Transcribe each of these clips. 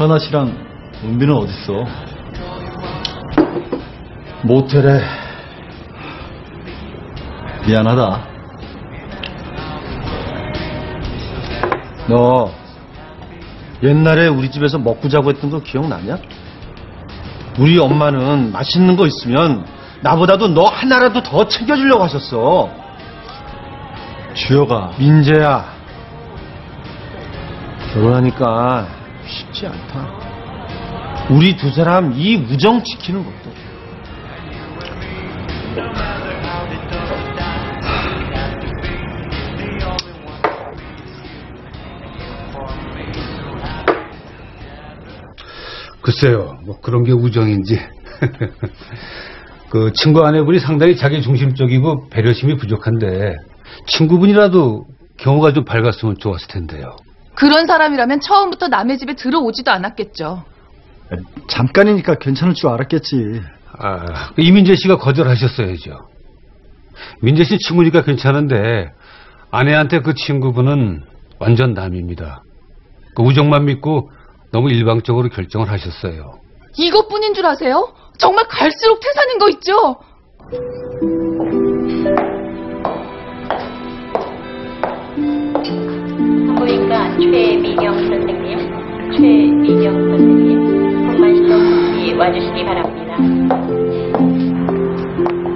나타나 씨랑 은비는 어딨어? 모텔에. 미안하다. 너 옛날에 우리 집에서 먹고 자고 했던 거 기억나냐? 우리 엄마는 맛있는 거 있으면 나보다도 너 하나라도 더 챙겨주려고 하셨어. 주혁아, 민재야, 결혼하니까 쉽지 않다. 우리 두 사람 이 우정 지키는 것도. 글쎄요, 뭐 그런 게 우정인지. 그 친구 아내분이 상당히 자기중심적이고 배려심이 부족한데 친구분이라도 경우가 좀 밝았으면 좋았을 텐데요. 그런 사람이라면 처음부터 남의 집에 들어오지도 않았겠죠. 잠깐이니까 괜찮을 줄 알았겠지. 아, 이민재 씨가 거절하셨어야죠. 민재 씨 친구니까 괜찮은데 아내한테 그 친구분은 완전 남입니다. 그 우정만 믿고 너무 일방적으로 결정을 하셨어요. 이것뿐인 줄 아세요? 정말 갈수록 태산인 거 있죠? 보니까 최민영 선생님, 최민영 선생님, 한번씩 와주시기 바랍니다.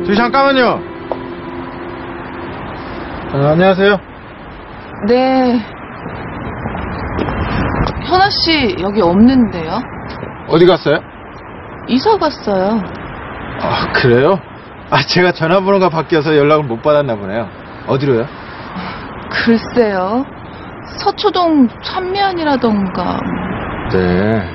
저기 잠깐만요. 안녕하세요. 네. 현아 씨 여기 없는데요? 어디 갔어요? 이사 갔어요. 아, 그래요? 아, 제가 전화번호가 바뀌어서 연락을 못 받았나 보네요. 어디로요? 글쎄요. 서초동 참미안이라던가. 네.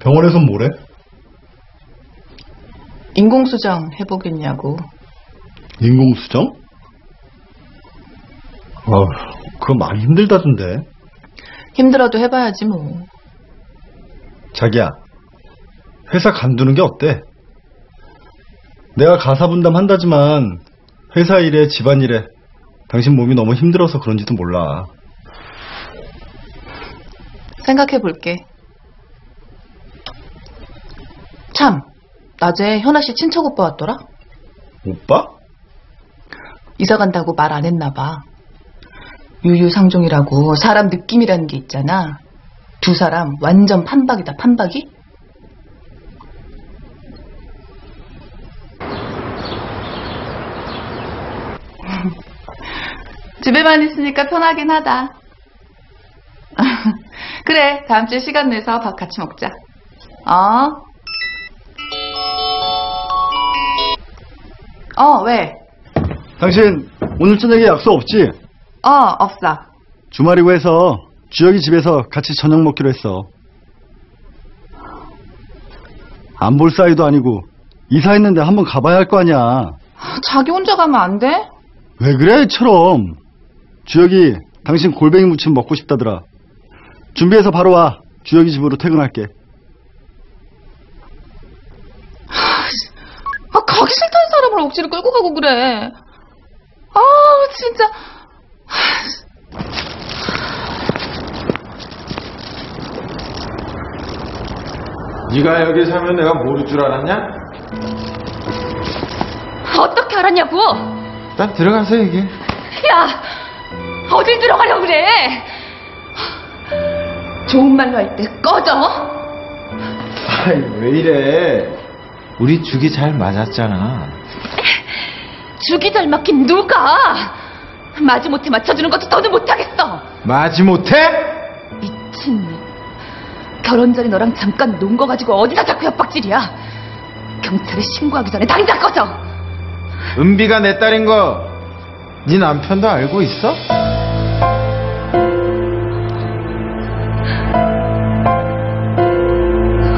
병원에선 뭐래? 인공수정 해보겠냐고. 인공수정? 아, 그거 많이 힘들다던데. 힘들어도 해봐야지 뭐. 자기야, 회사 간두는 게 어때? 내가 가사분담 한다지만 회사 일에 집안 일에 당신 몸이 너무 힘들어서 그런지도 몰라. 생각해 볼게. 참, 낮에 현아 씨 친척 오빠 왔더라? 오빠? 이사 간다고 말 안 했나 봐. 유유상종이라고 사람 느낌이라는 게 있잖아. 두 사람 완전 판박이다, 판박이? 집에만 있으니까 편하긴 하다. 그래, 다음 주에 시간 내서 밥 같이 먹자. 왜? 당신 오늘 저녁에 약속 없지? 없어. 주말이고 해서 주혁이 집에서 같이 저녁 먹기로 했어. 안 볼 사이도 아니고 이사했는데 한번 가봐야 할 거 아니야. 자기 혼자 가면 안 돼? 왜 그래, 처럼. 주혁이 당신 골뱅이 무침 먹고 싶다더라. 준비해서 바로 와. 주혁이 집으로 퇴근할게. 아, 가기 싫다는 사람을 억지로 끌고 가고 그래. 아, 진짜. 네가 여기 살면 내가 모를 줄 알았냐? 어떻게 알았냐고? 난 들어가서 얘기해. 야, 어딜 들어가려고 그래? 좋은 말로 할 때 꺼져. 아이, 왜 이래? 우리 죽이 잘 맞았잖아. 죽이 잘 맞긴 누가? 마지못해 맞춰주는 것도 더는 못하겠어. 마지못해? 미친놈. 결혼 전에 너랑 잠깐 논 거 가지고 어디다 자꾸 협박질이야. 경찰에 신고하기 전에 당장 꺼져. 은비가 내 딸인 거 네 남편도 알고 있어?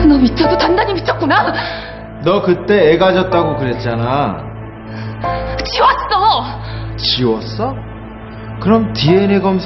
너 미쳐도 단단히 미쳤구나. 너 그때 애 가졌다고 그랬잖아. 지웠어. 지웠어? 그럼 DNA 검사